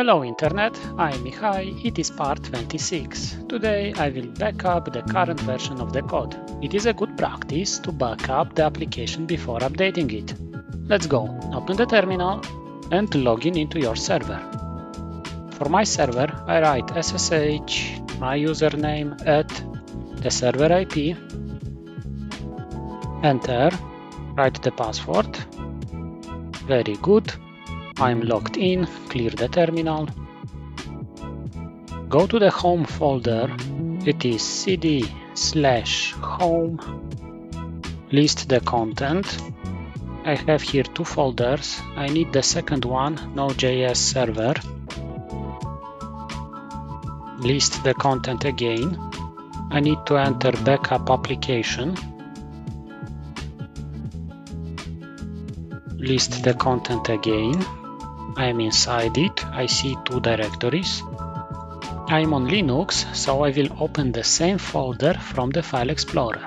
Hello Internet, I am Mihai, it is part 26. Today I will back up the current version of the code. It is a good practice to back up the application before updating it. Let's go. Open the terminal and log in into your server. For my server, I write SSH, my username at the server IP, enter, write the password, very good, I'm logged in, clear the terminal, go to the home folder, it is cd/home, list the content, I have here two folders, I need the second one, Node.js server, list the content again, I need to enter backup application, list the content again, I am inside it, I see two directories, I am on Linux, so I will open the same folder from the File Explorer.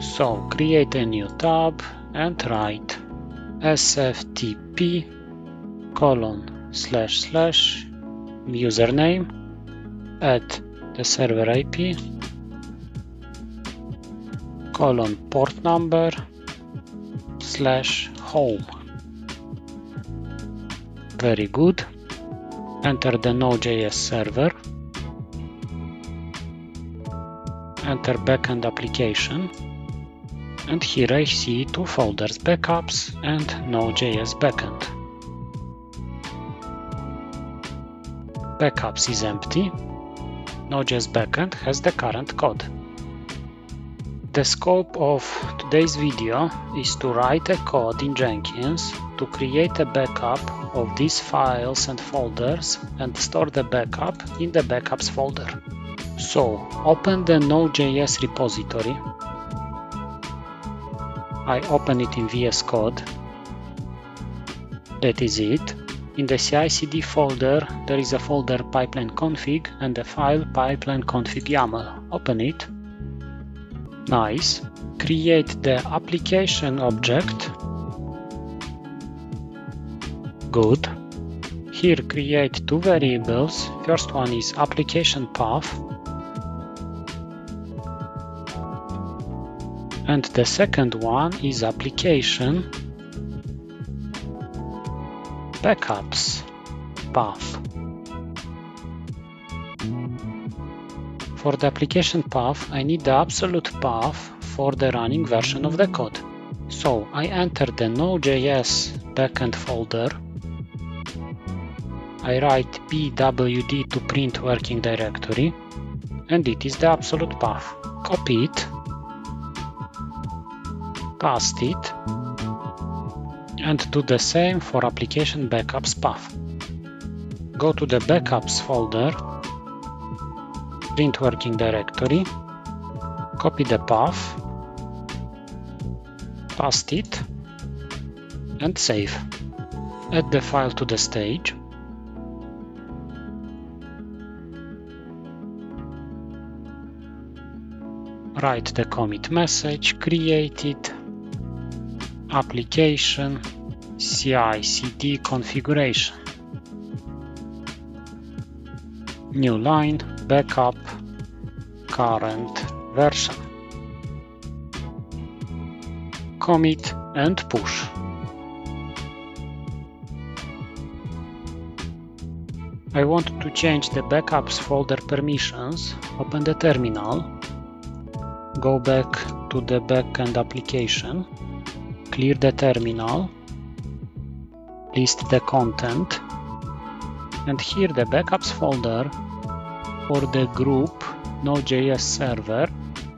So create a new tab and write sftp:// username at the server IP /port number/home. Very good. Enter the Node.js server. Enter backend application. And here I see two folders, backups and Node.js backend. Backups is empty. Node.js backend has the current code. The scope of today's video is to write a code in Jenkins to create a backup of these files and folders and store the backup in the backups folder. So, open the Node.js repository. I open it in VS Code. That is it. In the CICD folder, there is a folder pipeline.config and a file pipeline.config.yaml. Open it. Nice. Create the application object. Good. Here create two variables. First one is application path. And the second one is application backups path. For the application path, I need the absolute path for the running version of the code. So I enter the Node.js backend folder. I write pwd to print working directory, and it is the absolute path. Copy it, paste it, and do the same for application backups path. Go to the backups folder. Print working directory, copy the path, paste it, and save. Add the file to the stage. Write the commit message, create it, application, CI/CD configuration. New line, backup, current version. Commit and push. I want to change the backups folder permissions. Open the terminal. Go back to the backend application. Clear the terminal. List the content. And here the backups folder for the group Node.js server,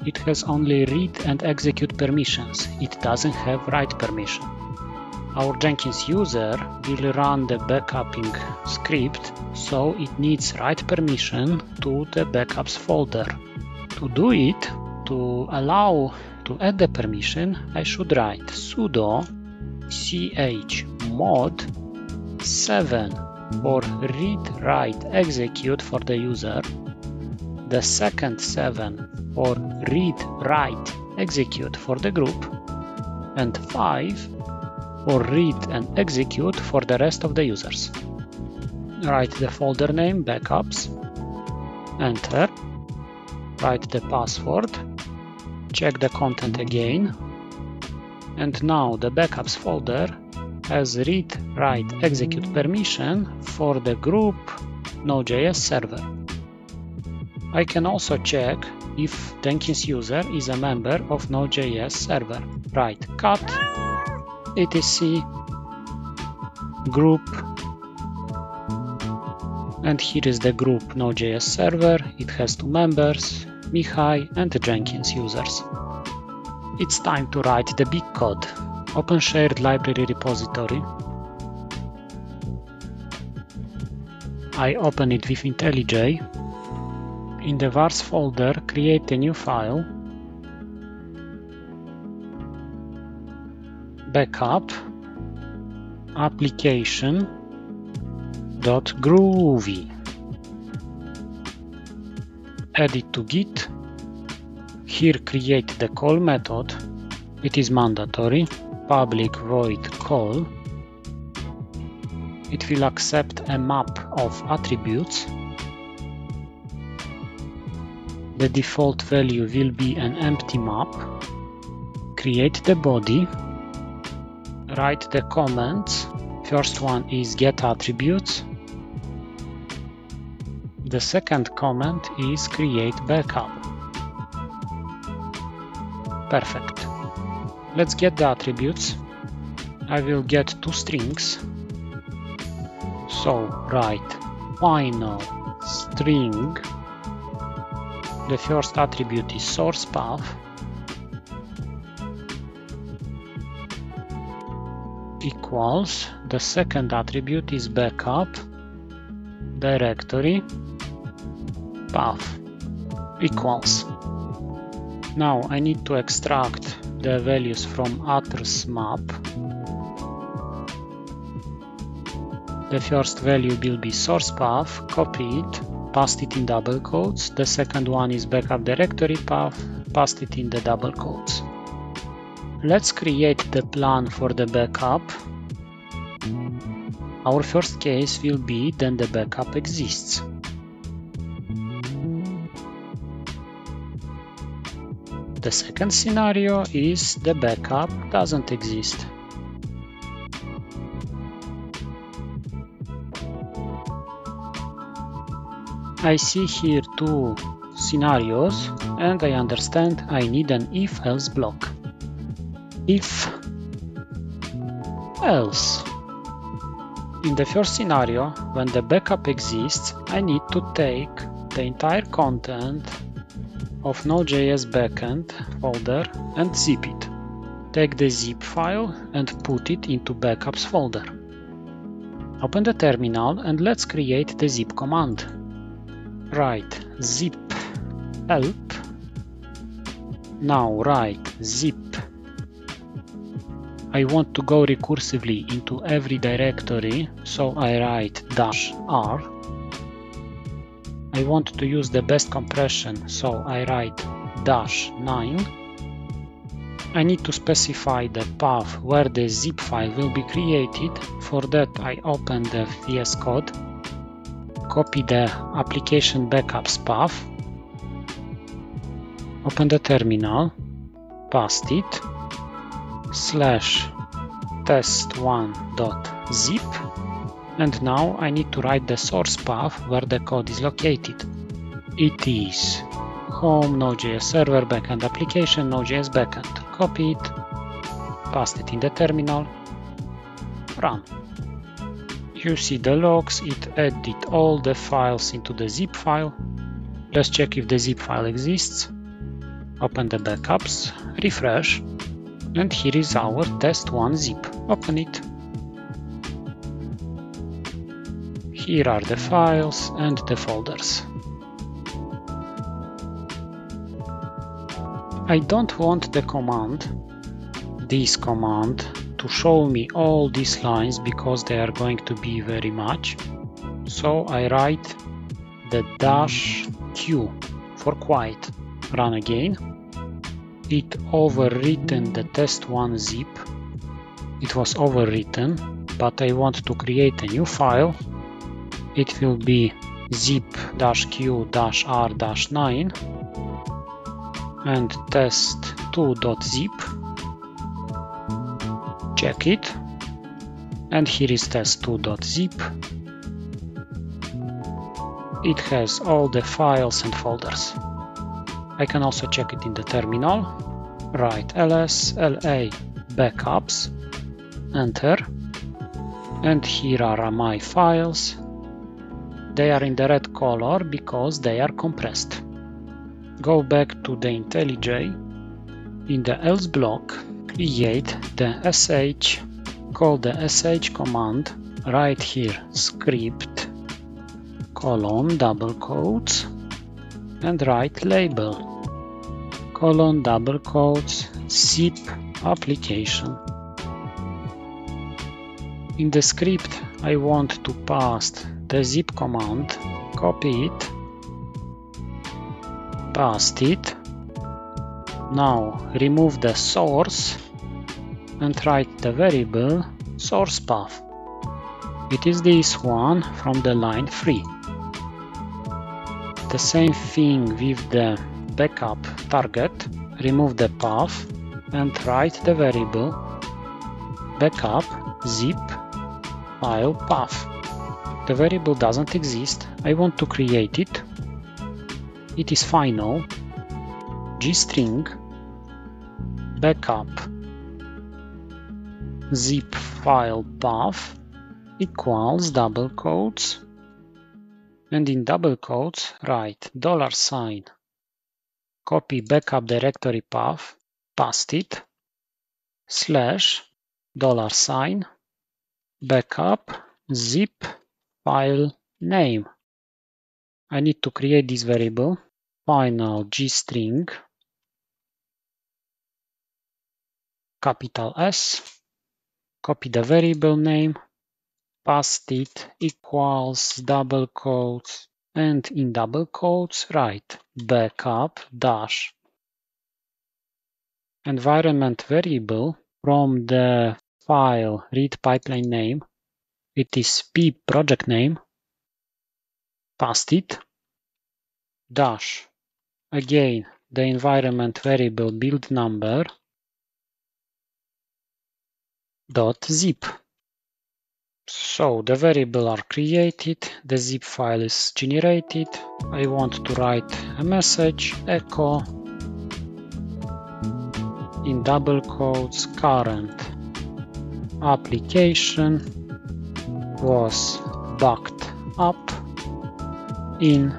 it has only read and execute permissions, it doesn't have write permission. Our Jenkins user will run the backupping script, so it needs write permission to the backups folder. To do it, to allow to add the permission, I should write sudo chmod 7 for read, write, execute for the user, the second 7 for read, write, execute for the group, and 5 for read and execute for the rest of the users. Write the folder name, backups, enter, write the password, check the content again, and now the backups folder has read, write, execute permission for the group Node.js server. I can also check if Jenkins user is a member of Node.js server. Write cat etc group, and here is the group Node.js server. It has two members, Mihai and Jenkins users. It's time to write the big code. Open shared library repository. I open it with IntelliJ. In the vars folder, create a new file, backup, application.groovy. Add it to Git. Here create the call method. It is mandatory. Public void call. It will accept a map of attributes. The default value will be an empty map. Create the body. Write the comments. First one is get attributes. The second comment is create backup. Perfect. Let's get the attributes. I will get two strings. So write final string. The first attribute is source path. Equals. The second attribute is backup directory path equals. Now I need to extract the values from others map. The first value will be source path, copy it, paste it in double quotes. The second one is backup directory path, paste it in the double quotes. Let's create the plan for the backup. Our first case will be then the backup exists. The second scenario is the backup doesn't exist. I see here two scenarios, and I understand I need an if-else block. If else. In the first scenario, when the backup exists, I need to take the entire content of Node.js backend folder and zip it. Take the zip file and put it into backups folder. Open the terminal and let's create the zip command. Write zip help. Now write zip. I want to go recursively into every directory, so I write -r. I want to use the best compression, so I write -9. I need to specify the path where the zip file will be created. For that I open the VS Code, copy the application backups path, open the terminal, paste it, /test1.zip, and now I need to write the source path where the code is located. It is home Node.js server backend application Node.js backend. Copy it, paste it in the terminal, run. You see the logs, it added all the files into the zip file. Let's check if the zip file exists. Open the backups, refresh. And here is our test1 zip. Open it. Here are the files and the folders. I don't want the command, this command, to show me all these lines because they are going to be very much. So I write the -q for quiet. Run again. It overwritten the test1 zip. It was overwritten, but I want to create a new file. it will be zip-q-r-9 and test2.zip. Check it. And here is test2.zip. It has all the files and folders. I can also check it in the terminal. Write ls la backups, enter, and here are my files. They are in the red color because they are compressed. Go back to the IntelliJ, in the else block create the sh, call the sh command, write here script : double quotes and write label : double quotes zip application. In the script I want to paste the zip command, copy it, paste it. Now remove the source and write the variable source path. It is this one from the line 3. The same thing with the backup target. Remove the path and write the variable backup zip file path. The variable doesn't exist. I want to create it. It is final. Gstring backup zip file path equals double quotes, and in double quotes write $, copy backup directory path, paste it, /$ backup zip file name. I need to create this variable, final gstring S, copy the variable name, paste it, equals double quotes, and in double quotes write backup dash environment variable from the file read pipeline name. It is p project name. Paste it, dash. Again, the environment variable build number .zip. So the variable are created, the zip file is generated. I want to write a message, echo, in double quotes, current application was backed up in,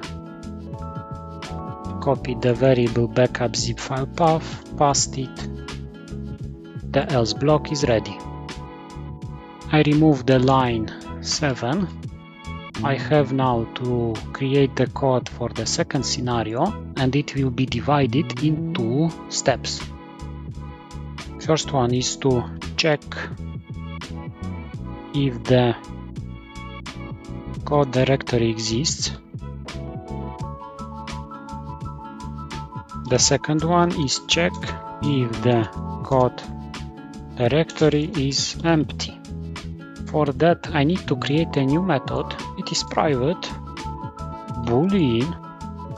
copy the variable backup zip file path, paste it. The else block is ready. I remove the line 7. I have now to create the code for the second scenario, and it will be divided in 2 steps. First one is to check if the code directory exists. The second one is check if the code directory is empty. For that I need to create a new method. It is private. Boolean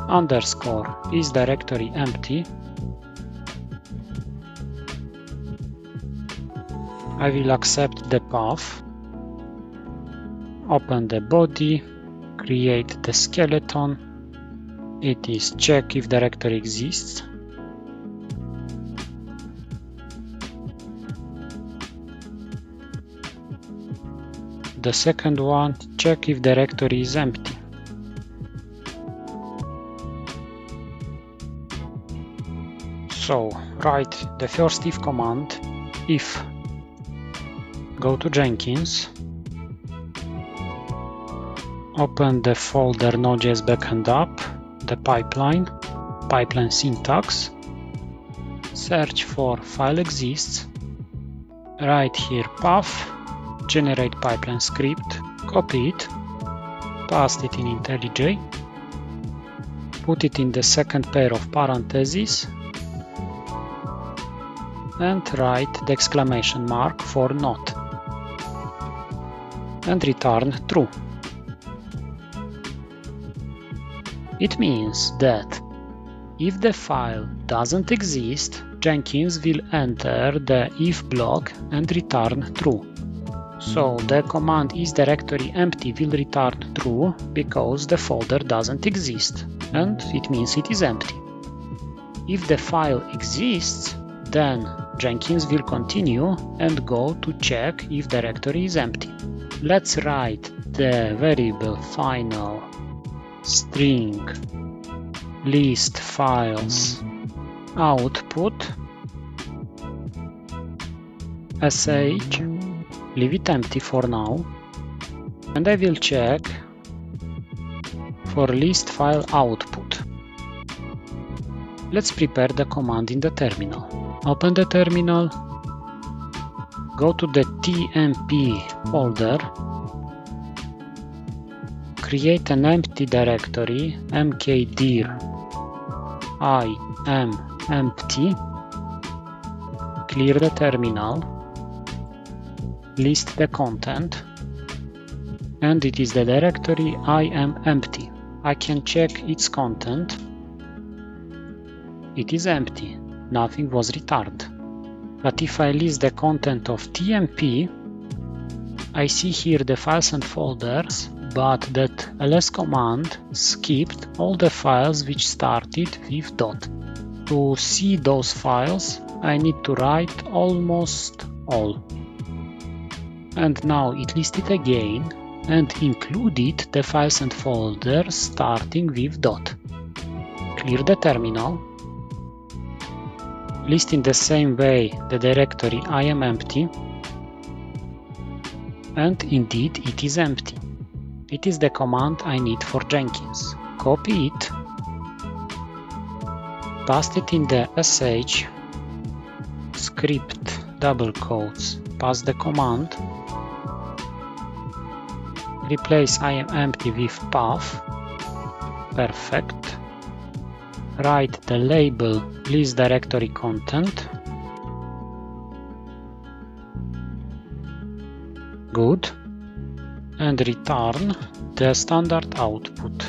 _ is directory empty. I will accept the path. Open the body, create the skeleton. It is check if directory exists. The second one, check if directory is empty. So write the first if command, if, go to Jenkins, open the folder Node.js backend app, the pipeline syntax, search for file exists, write here path, generate pipeline script, copy it, paste it in IntelliJ, put it in the second pair of parentheses, and write the exclamation mark for not, and return true. It means that if the file doesn't exist, Jenkins will enter the if block and return true. So the command is directory empty will return true because the folder doesn't exist, and it means it is empty. If the file exists, then Jenkins will continue and go to check if directory is empty. Let's write the variable final string list files output sh, leave it empty for now, and I will check for list file output. Let's prepare the command in the terminal. Open the terminal, go to the TMP folder, create an empty directory mkdir I am empty, clear the terminal, list the content, and it is the directory I am empty. I can check its content. It is empty, nothing was returned. But if I list the content of TMP, I see here the files and folders, but that ls command skipped all the files which started with dot. To see those files, I need to write almost all. And now it listed again and included the files and folders starting with dot. Clear the terminal. List in the same way the directory I am empty. And indeed it is empty. It is the command I need for Jenkins. Copy it. Paste it in the sh script double quotes. Pass the command. Replace I am empty with path. Perfect. Write the label list directory content. Good. And return the standard output.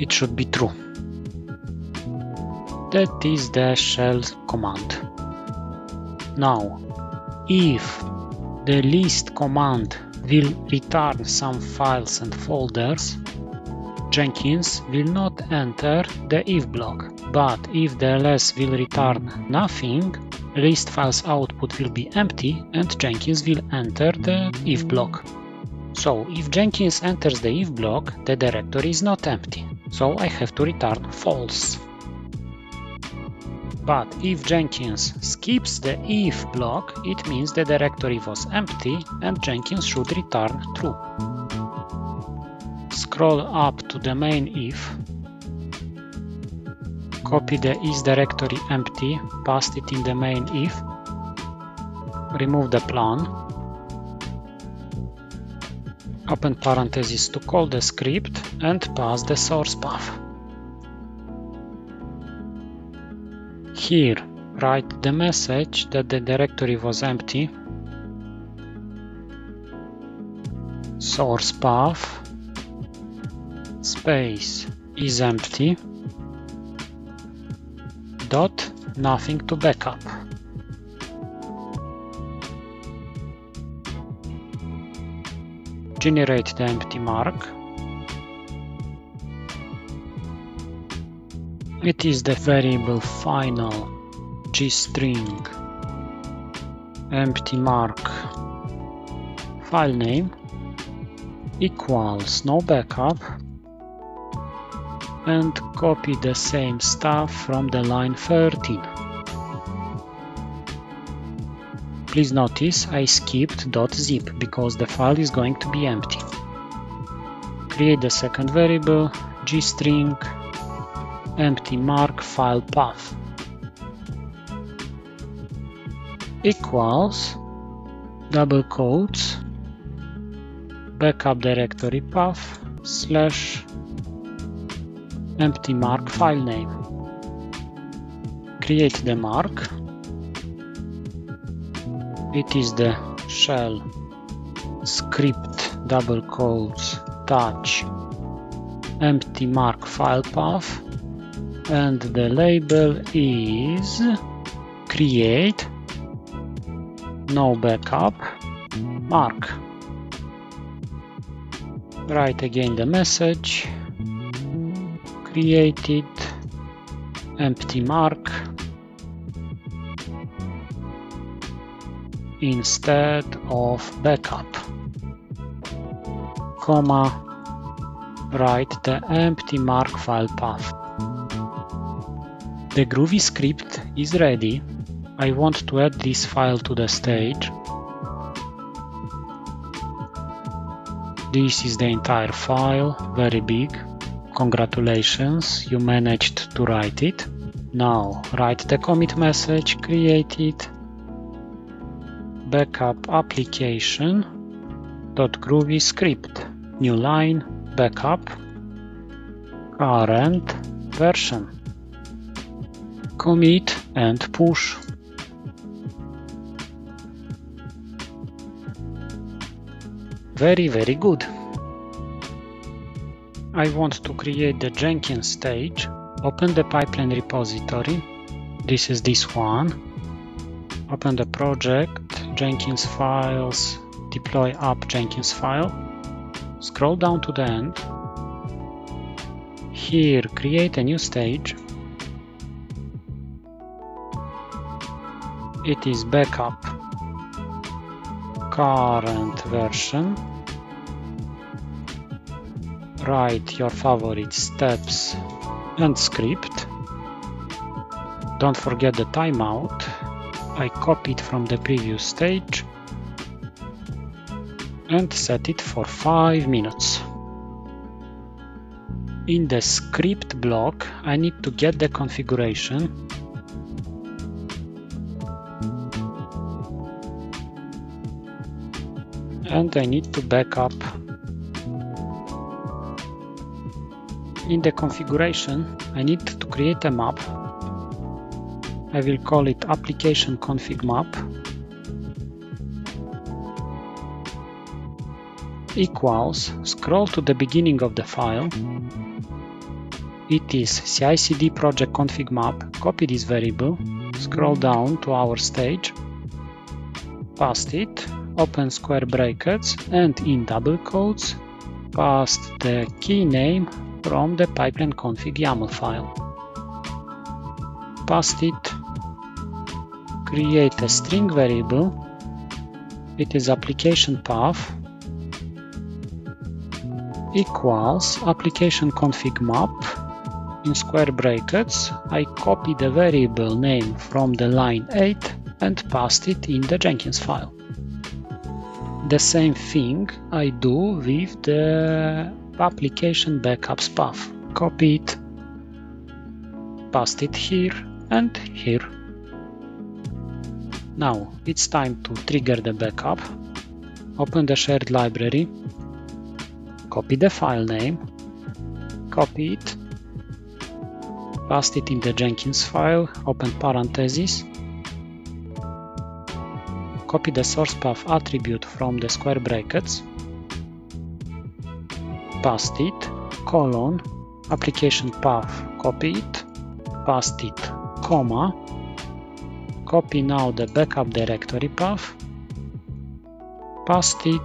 It should be true. That is the shell command. Now, if the list command will return some files and folders, Jenkins will not enter the if block. But if the ls will return nothing, list files output will be empty and Jenkins will enter the if block. So if Jenkins enters the if block, the directory is not empty. So I have to return false. But if Jenkins skips the if block, it means the directory was empty and Jenkins should return true. Scroll up to the main if. Copy the is directory empty, paste it in the main if. Remove the plan. Open parentheses to call the script and pass the source path. Here, write the message that the directory was empty. Source path space is empty dot nothing to backup. Generate the empty mark. It is the variable final gstring empty mark file name equals no backup, and copy the same stuff from the line 13. Please notice I skipped .zip because the file is going to be empty. Create the second variable gstring empty mark file path equals double quotes backup directory path slash empty mark file name. Create the mark. It is the shell script double quotes, touch, empty mark file path, and the label is create, no backup, mark. Write again the message, created, empty mark. Instead of backup, comma, write the empty mark file path. The Groovy script is ready. I want to add this file to the stage. This is the entire file, very big. Congratulations, you managed to write it. Now write the commit message, created, backup application.groovy script, new line, backup, current version, commit and push. Very good. I want to create the Jenkins stage. Open the pipeline repository. This is this one. Open the project. Jenkins files, deploy app Jenkins file, scroll down to the end, here create a new stage, it is backup, current version, write your favorite steps and script, don't forget the timeout. I copied from the previous stage and set it for 5 minutes. In the script block, I need to get the configuration. And I need to back up. In the configuration, I need to create a map. I will call it application config map equals, scroll to the beginning of the file, it is CICD project config map, copy this variable, scroll down to our stage, paste it, open square brackets and in double quotes, paste the key name from the pipeline config YAML file, paste it. Create a string variable, it is application path equals application config map, in square brackets I copy the variable name from the line 8 and paste it in the Jenkins file. The same thing I do with the application backups path, copy it, paste it here and here. Now it's time to trigger the backup. Open the shared library, copy the file name, copy it, paste it in the Jenkins file, open parentheses, copy the source path attribute from the square brackets, paste it, colon, application path, copy it, paste it, comma, copy now the backup directory path, paste it,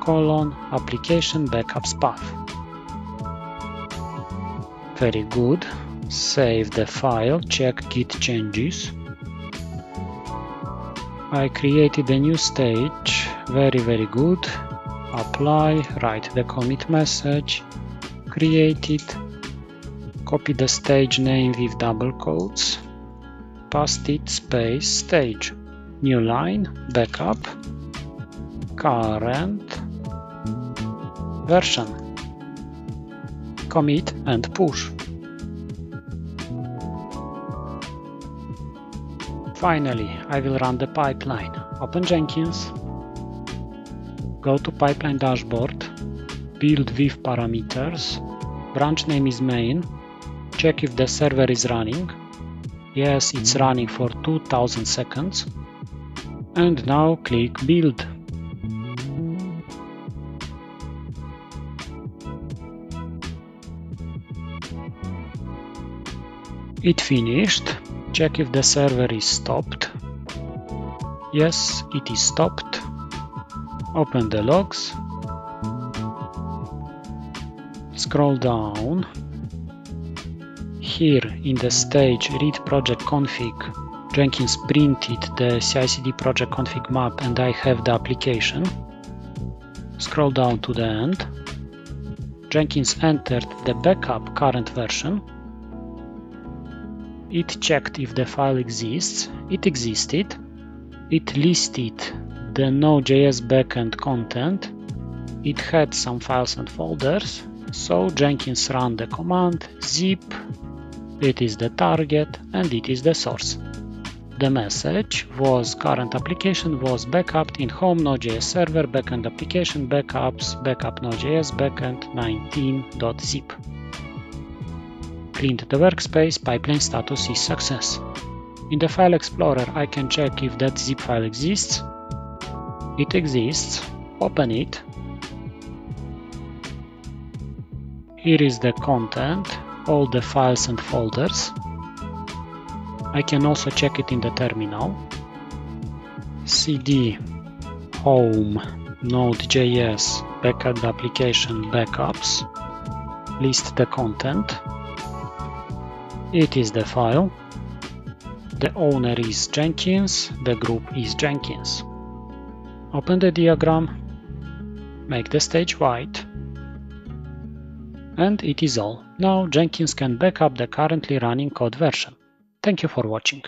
colon, application backups path. Very good. Save the file, check git changes. I created a new stage. Very good. Apply, write the commit message, create it, copy the stage name with double quotes. Paste it, space, stage, new line, backup, current, version, commit and push. Finally, I will run the pipeline. Open Jenkins, go to pipeline dashboard, build with parameters, branch name is main, check if the server is running. Yes, it's running for 2000 seconds. And now click build. It finished. Check if the server is stopped. Yes, it is stopped. Open the logs. Scroll down. Here in the stage read project config, Jenkins printed the CICD project config map and I have the application. Scroll down to the end. Jenkins entered the backup current version. It checked if the file exists. It existed. It listed the Node.js backend content. It had some files and folders. So Jenkins ran the command zip, it is the target and it is the source. The message was current application was backupped in home Node.js server, backend application, backups, backup Node.js, backend 19.zip. Cleaned the workspace, pipeline status is success. In the file explorer I can check if that zip file exists. It exists, open it. Here is the content, all the files and folders. I can also check it in the terminal. Cd home node.js backend application backups. List the content. It is the file. The owner is Jenkins, the group is Jenkins. Open the diagram, make the stage white. And it is all. Now Jenkins can back up the currently running code version. Thank you for watching.